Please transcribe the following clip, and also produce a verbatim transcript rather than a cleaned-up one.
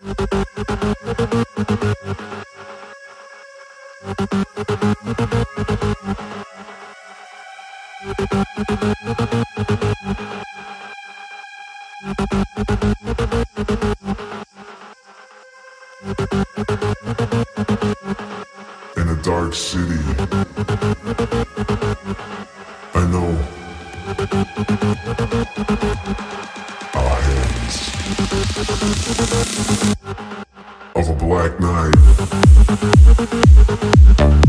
In a dark city, I know our hands of a black night.